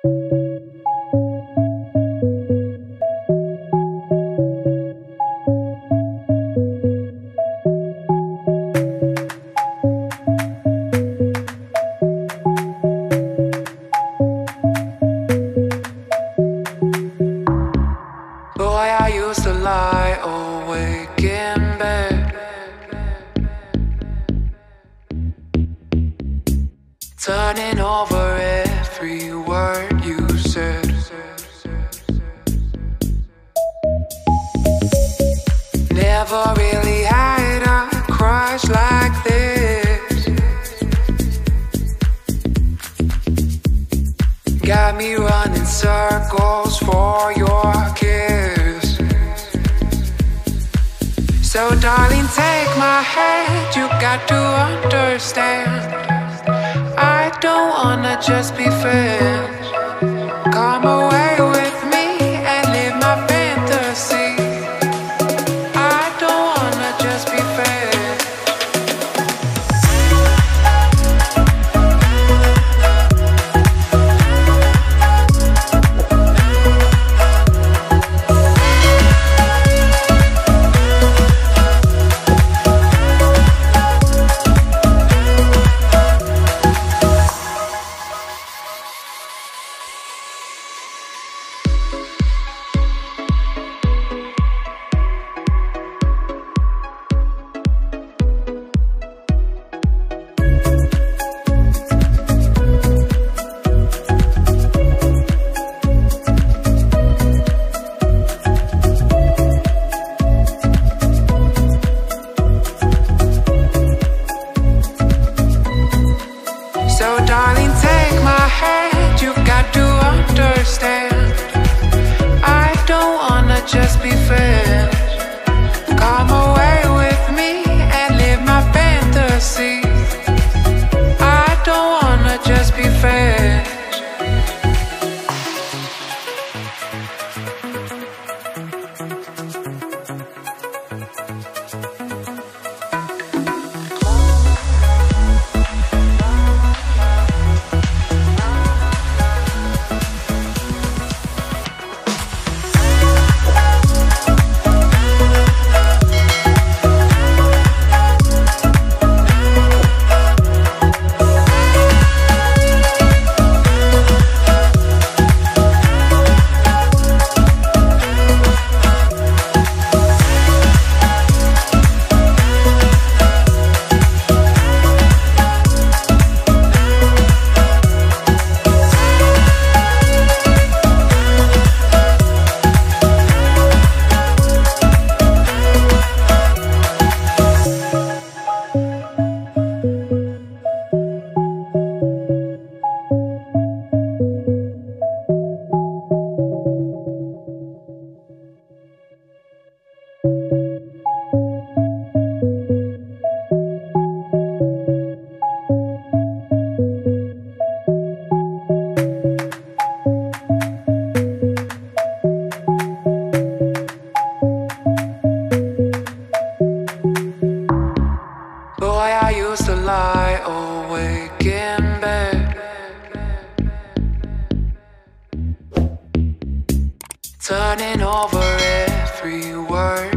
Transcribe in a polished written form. Turning over every word